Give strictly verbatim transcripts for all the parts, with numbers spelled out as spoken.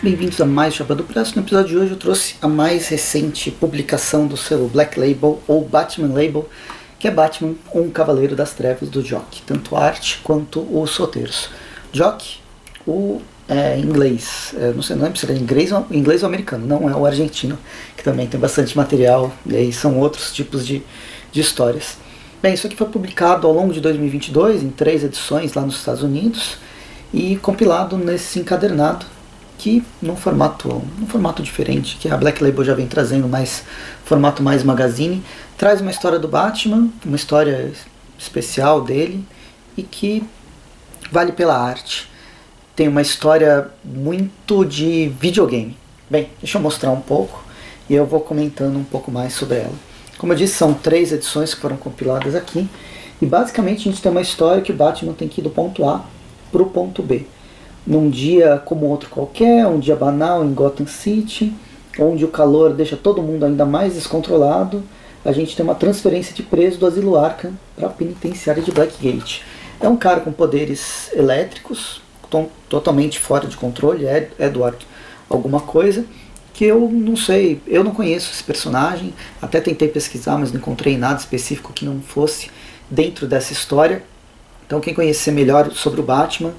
Bem-vindos a mais Chapéu do Presto. No episódio de hoje eu trouxe a mais recente publicação do selo Black Label ou Batman Label, que é Batman, um Cavaleiro das Trevas do Jock, tanto a arte quanto os roteiros. Jock, o é, inglês, é, não sei, não lembro se era inglês ou, inglês ou americano, não é o argentino, que também tem bastante material, e aí são outros tipos de, de histórias. Bem, isso aqui foi publicado ao longo de dois mil e vinte e dois, em três edições lá nos Estados Unidos, e compilado nesse encadernado, que num formato, num formato diferente, que a Black Label já vem trazendo, mais formato mais magazine, traz uma história do Batman, uma história especial dele, e que vale pela arte. Tem uma história muito de videogame. Bem, deixa eu mostrar um pouco, e eu vou comentando um pouco mais sobre ela. Como eu disse, são três edições que foram compiladas aqui, e basicamente a gente tem uma história que o Batman tem que ir do ponto A para o ponto B. Num dia como outro qualquer, um dia banal em Gotham City, onde o calor deixa todo mundo ainda mais descontrolado, a gente tem uma transferência de preso do asilo Arkham para a penitenciária de Blackgate. É um cara com poderes elétricos, totalmente fora de controle, é Edward alguma coisa, que eu não sei, eu não conheço esse personagem, até tentei pesquisar, mas não encontrei nada específico que não fosse dentro dessa história. Então quem conhecer melhor sobre o Batman,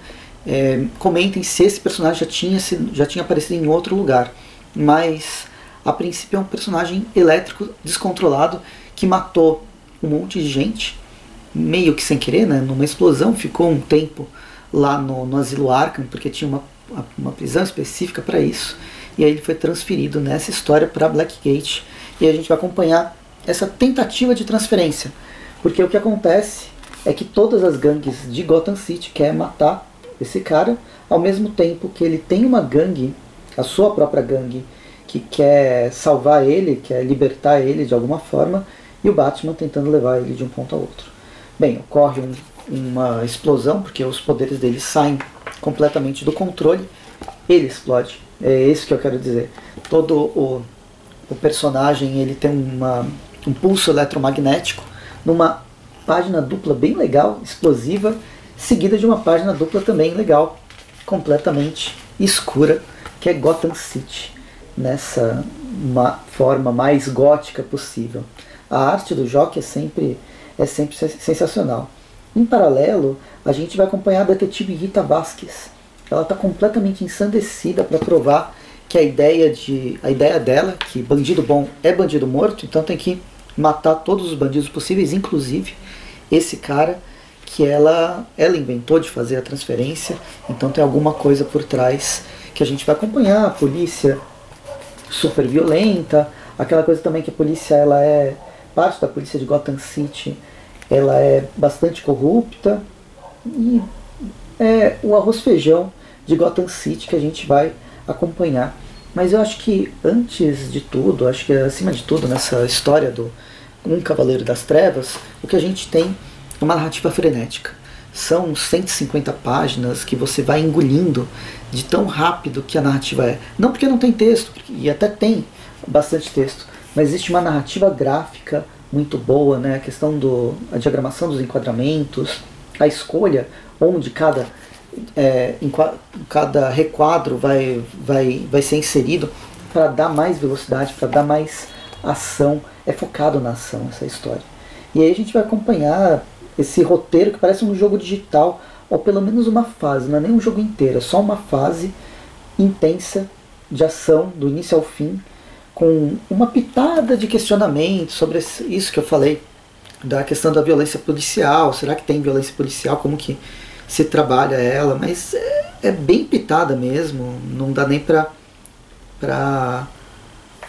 É, comentem se esse personagem já tinha, sido, já tinha aparecido em outro lugar, mas a princípio é um personagem elétrico descontrolado que matou um monte de gente, meio que sem querer, né, numa explosão, ficou um tempo lá no, no asilo Arkham, porque tinha uma, uma prisão específica para isso, e aí ele foi transferido nessa história para Blackgate, e a gente vai acompanhar essa tentativa de transferência, porque o que acontece é que todas as gangues de Gotham City querem matar esse cara, ao mesmo tempo que ele tem uma gangue, a sua própria gangue, que quer salvar ele, quer libertar ele de alguma forma, e o Batman tentando levar ele de um ponto a outro. Bem, ocorre um, uma explosão, porque os poderes dele saem completamente do controle, ele explode, é isso que eu quero dizer. Todo o, o personagem, ele tem uma, um pulso eletromagnético, numa página dupla bem legal, explosiva, seguida de uma página dupla também legal, completamente escura, que é Gotham City, nessa uma forma mais gótica possível. A arte do Jock é sempre, é sempre sensacional. Em paralelo, a gente vai acompanhar a detetive Rita Vázquez. Ela está completamente ensandecida para provar que a ideia, de, a ideia dela, que bandido bom é bandido morto, então tem que matar todos os bandidos possíveis, inclusive esse cara, que ela, ela inventou de fazer a transferência, então tem alguma coisa por trás que a gente vai acompanhar. A polícia super violenta, aquela coisa também que a polícia, ela é, parte da polícia de Gotham City, ela é bastante corrupta, e é o arroz-feijão de Gotham City que a gente vai acompanhar. Mas eu acho que antes de tudo, acho que acima de tudo nessa história do Um Cavaleiro das Trevas, o que a gente tem uma narrativa frenética. São cento e cinquenta páginas que você vai engolindo de tão rápido que a narrativa é. Não porque não tem texto, e até tem bastante texto, mas existe uma narrativa gráfica muito boa, né? A questão do a diagramação dos enquadramentos, a escolha onde cada, é, enquadra, cada requadro vai, vai, vai ser inserido para dar mais velocidade, para dar mais ação. É focado na ação essa história. E aí a gente vai acompanhar esse roteiro que parece um jogo digital, ou pelo menos uma fase, não é nem um jogo inteiro, é só uma fase intensa de ação, do início ao fim, com uma pitada de questionamento sobre isso que eu falei, da questão da violência policial, será que tem violência policial, como que se trabalha ela, mas é, é bem pitada mesmo, não dá nem pra, pra,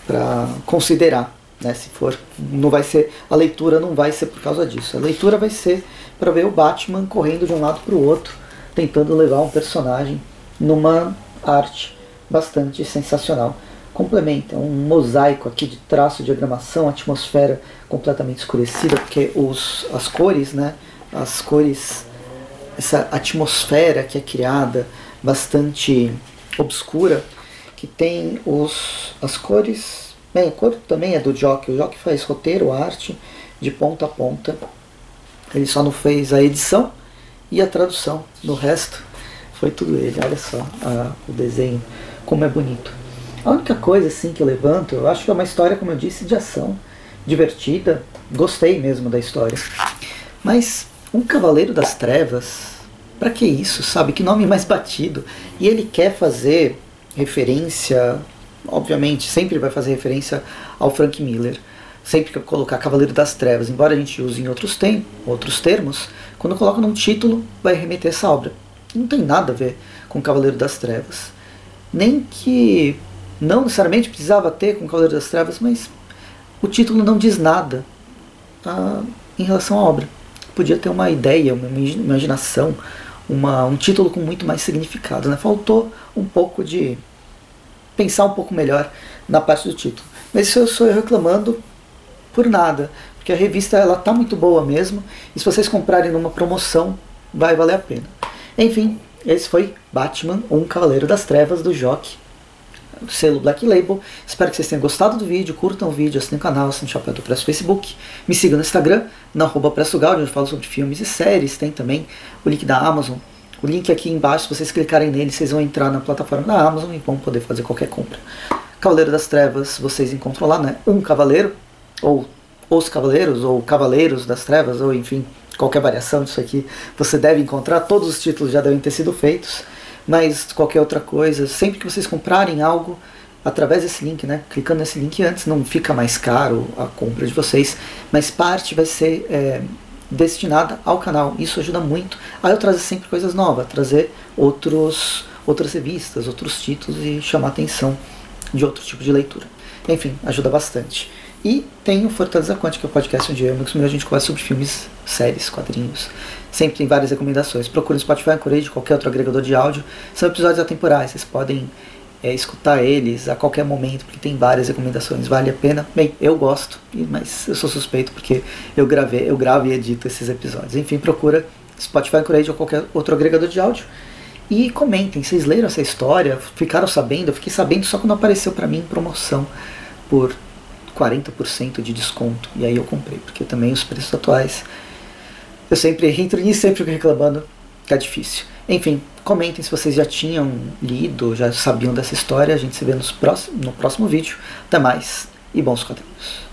pra considerar. Né, se for, não vai ser, a leitura não vai ser por causa disso. A leitura vai ser para ver o Batman correndo de um lado para o outro, tentando levar um personagem numa arte bastante sensacional. Complementa um mosaico aqui de traço, diagramação, atmosfera completamente escurecida, porque os, as cores, né, as cores, essa atmosfera que é criada, bastante obscura, que tem os, as cores. Bem, a cor também é do Jock, o Jock faz roteiro, arte, de ponta a ponta. Ele só não fez a edição e a tradução, no resto foi tudo ele. Olha só a, o desenho como é bonito. A única coisa assim que eu levanto, eu acho que é uma história, como eu disse, de ação, divertida, gostei mesmo da história. Mas um Cavaleiro das Trevas, pra que isso, sabe? Que nome mais batido. E ele quer fazer referência, obviamente, sempre vai fazer referência ao Frank Miller. Sempre que eu colocar Cavaleiro das Trevas, embora a gente use em outros, tem, outros termos, quando eu coloco num título, vai remeter essa obra. Não tem nada a ver com Cavaleiro das Trevas. Nem que não necessariamente precisava ter com Cavaleiro das Trevas, mas o título não diz nada a, em relação à obra. Podia ter uma ideia, uma imaginação, uma, um título com muito mais significado, né? Faltou um pouco de pensar um pouco melhor na parte do título. Mas isso eu sou reclamando por nada, porque a revista ela tá muito boa mesmo, e se vocês comprarem numa promoção, vai valer a pena. Enfim, esse foi Batman, um Cavaleiro das Trevas, do Jock, do selo Black Label. Espero que vocês tenham gostado do vídeo, curtam o vídeo, assinem o canal, assinem o Chapéu do Presto no Facebook, me sigam no Instagram, na arroba PrestoGaudi, onde eu falo sobre filmes e séries, tem também o link da Amazon, o link aqui embaixo, se vocês clicarem nele, vocês vão entrar na plataforma da Amazon e vão poder fazer qualquer compra. Cavaleiro das Trevas, vocês encontram lá, né, um Cavaleiro, ou Os Cavaleiros, ou Cavaleiros das Trevas, ou enfim, qualquer variação disso aqui, você deve encontrar, todos os títulos já devem ter sido feitos. Mas qualquer outra coisa, sempre que vocês comprarem algo através desse link, né, clicando nesse link antes, não fica mais caro a compra de vocês, mas parte vai ser é, destinada ao canal. Isso ajuda muito a eu trazer sempre coisas novas, trazer outros, outras revistas, outros títulos e chamar a atenção de outro tipo de leitura. Enfim, ajuda bastante. E tem o Fortaleza Quântica, que é o podcast onde eu e amigos meus a gente conversa sobre filmes, séries, quadrinhos. Sempre tem várias recomendações. Procure no Spotify, Anchorage, qualquer outro agregador de áudio. São episódios atemporais, vocês podem é, escutar eles a qualquer momento, porque tem várias recomendações. Vale a pena? Bem, eu gosto, mas eu sou suspeito porque eu, gravei, eu gravo e edito esses episódios. Enfim, procura Spotify, Anchorage ou qualquer outro agregador de áudio. E comentem, vocês leram essa história? Ficaram sabendo? Eu fiquei sabendo só quando apareceu pra mim em promoção por quarenta por cento de desconto, e aí eu comprei, porque também os preços atuais, eu sempre entro e sempre fico reclamando, tá difícil. Enfim, comentem se vocês já tinham lido, já sabiam dessa história, a gente se vê nos próximo, no próximo vídeo, até mais, e bons quadrinhos.